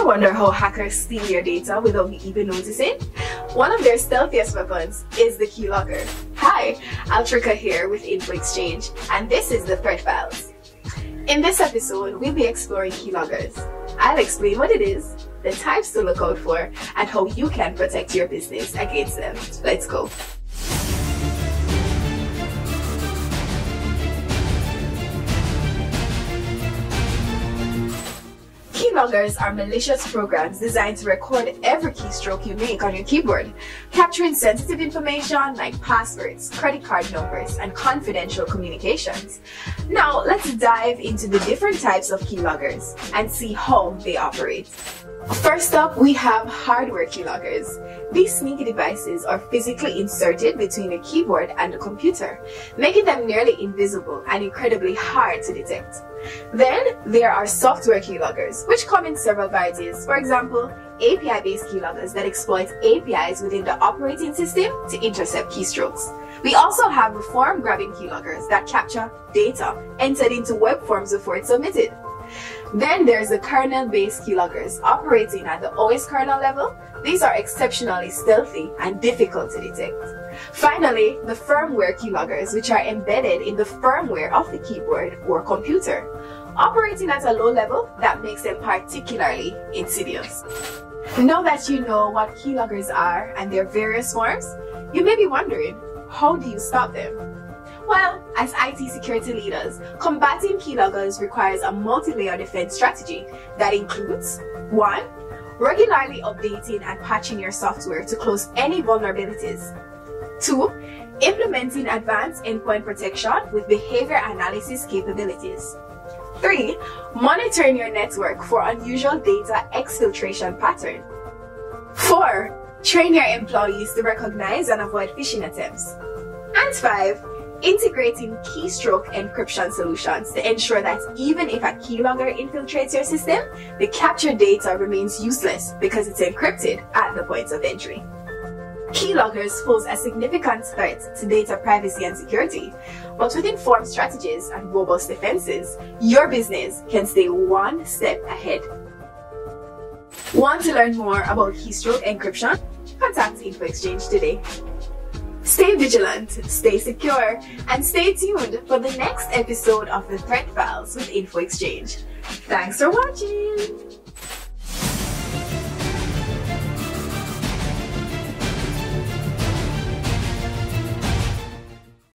Ever wonder how hackers steal your data without you even noticing? One of their stealthiest weapons is the keylogger. Hi, Altricka here with InfoExchange, and this is The Threat Files. In this episode, we'll be exploring keyloggers. I'll explain what it is, the types to look out for, and how you can protect your business against them. Let's go. Keyloggers are malicious programs designed to record every keystroke you make on your keyboard, capturing sensitive information like passwords, credit card numbers, and confidential communications. Now, let's dive into the different types of keyloggers and see how they operate. First up, we have hardware keyloggers. These sneaky devices are physically inserted between the keyboard and the computer, making them nearly invisible and incredibly hard to detect. Then, there are software keyloggers, which come in several varieties. For example, API-based keyloggers that exploit APIs within the operating system to intercept keystrokes. We also have form-grabbing keyloggers that capture data entered into web forms before it's submitted. Then there's the kernel-based keyloggers operating at the OS kernel level. These are exceptionally stealthy and difficult to detect. Finally, the firmware keyloggers, which are embedded in the firmware of the keyboard or computer, operating at a low level that makes them particularly insidious. Now that you know what keyloggers are and their various forms, you may be wondering, how do you stop them? Well, as IT security leaders, combating keyloggers requires a multi-layer defense strategy that includes 1. Regularly updating and patching your software to close any vulnerabilities. 2. Implementing advanced endpoint protection with behavior analysis capabilities. 3. Monitoring your network for unusual data exfiltration pattern. 4. Train your employees to recognize and avoid phishing attempts. And 5. Integrating keystroke encryption solutions to ensure that even if a keylogger infiltrates your system, the captured data remains useless because it's encrypted at the point of entry. Keyloggers pose a significant threat to data privacy and security, but with informed strategies and robust defenses, your business can stay one step ahead. Want to learn more about keystroke encryption? Contact InfoExchange today. Stay vigilant, stay secure, and stay tuned for the next episode of The Threat Files with InfoExchange. Thanks for watching!